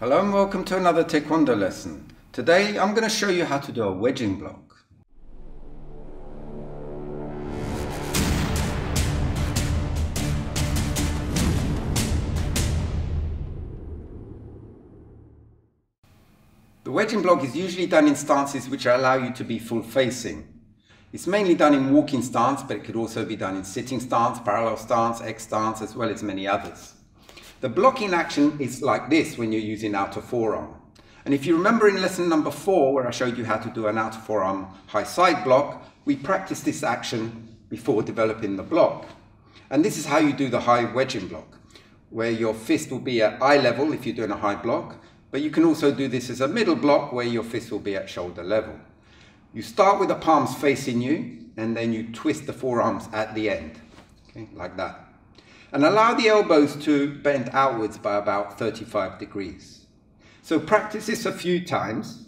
Hello and welcome to another Taekwondo lesson. Today I'm going to show you how to do a wedging block. The wedging block is usually done in stances which allow you to be full facing. It's mainly done in walking stance, but it could also be done in sitting stance, parallel stance, X stance, as well as many others. The blocking action is like this when you're using outer forearm. And if you remember in lesson number 4, where I showed you how to do an outer forearm high side block, we practiced this action before developing the block. And this is how you do the high wedging block, where your fist will be at eye level if you're doing a high block, but you can also do this as a middle block where your fist will be at shoulder level. You start with the palms facing you, and then you twist the forearms at the end, okay, like that. And allow the elbows to bend outwards by about 35 degrees. So practice this a few times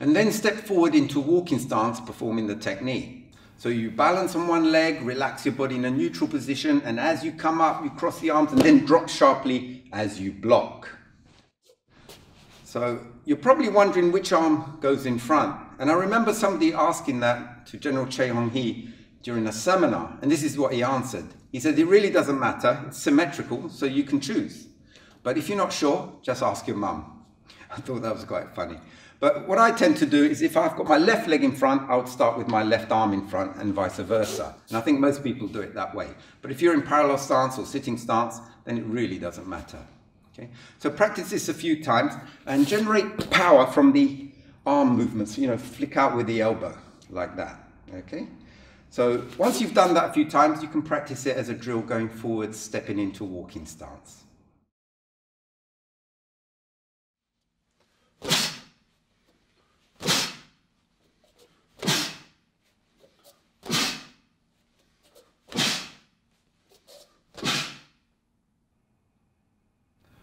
and then step forward into walking stance performing the technique. So you balance on one leg, relax your body in a neutral position, and as you come up you cross the arms and then drop sharply as you block. So you're probably wondering which arm goes in front, and I remember somebody asking that to General Choi Hong Hi during a seminar, and this is what he answered. He said, it really doesn't matter, it's symmetrical, so you can choose. But if you're not sure, just ask your mum. I thought that was quite funny. But what I tend to do is if I've got my left leg in front, I would start with my left arm in front and vice versa. And I think most people do it that way. But if you're in parallel stance or sitting stance, then it really doesn't matter. Okay? So practice this a few times and generate power from the arm movements, you know, flick out with the elbow like that, okay? So once you've done that a few times, you can practice it as a drill going forward, stepping into walking stance.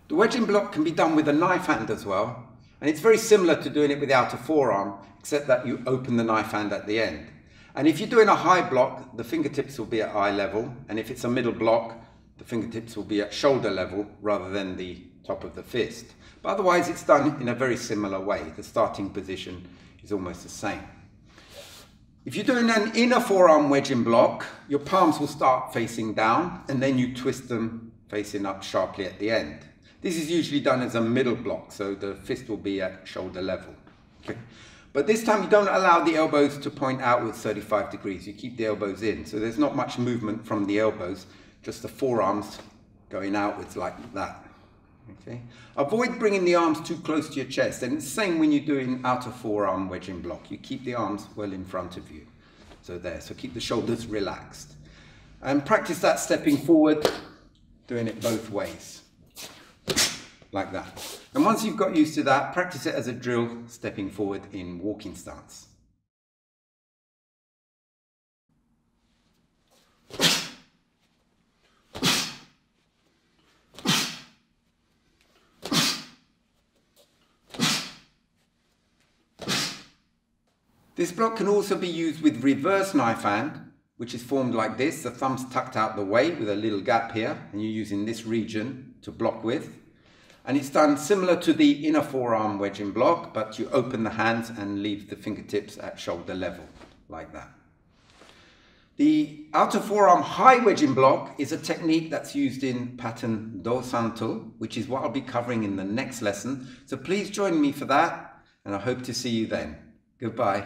The wedging block can be done with a knife hand as well, and it's very similar to doing it without a forearm, except that you open the knife hand at the end. And if you're doing a high block, the fingertips will be at eye level. And if it's a middle block, the fingertips will be at shoulder level rather than the top of the fist. But otherwise, it's done in a very similar way. The starting position is almost the same. If you're doing an inner forearm wedging block, your palms will start facing down and then you twist them facing up sharply at the end. This is usually done as a middle block, so the fist will be at shoulder level. Okay. But this time you don't allow the elbows to point outwards 35 degrees. You keep the elbows in. So there's not much movement from the elbows, just the forearms going outwards like that. Okay? Avoid bringing the arms too close to your chest. And it's the same when you're doing outer forearm wedging block. You keep the arms well in front of you. So there, so keep the shoulders relaxed. And practice that stepping forward, doing it both ways, like that. And once you've got used to that, practice it as a drill, stepping forward in walking stance. This block can also be used with reverse knife hand, which is formed like this. The thumb's tucked out the way with a little gap here, and you're using this region to block with. And it's done similar to the inner forearm wedging block, but you open the hands and leave the fingertips at shoulder level, like that. The outer forearm high wedging block is a technique that's used in pattern Do-San, which is what I'll be covering in the next lesson. So please join me for that, and I hope to see you then. Goodbye.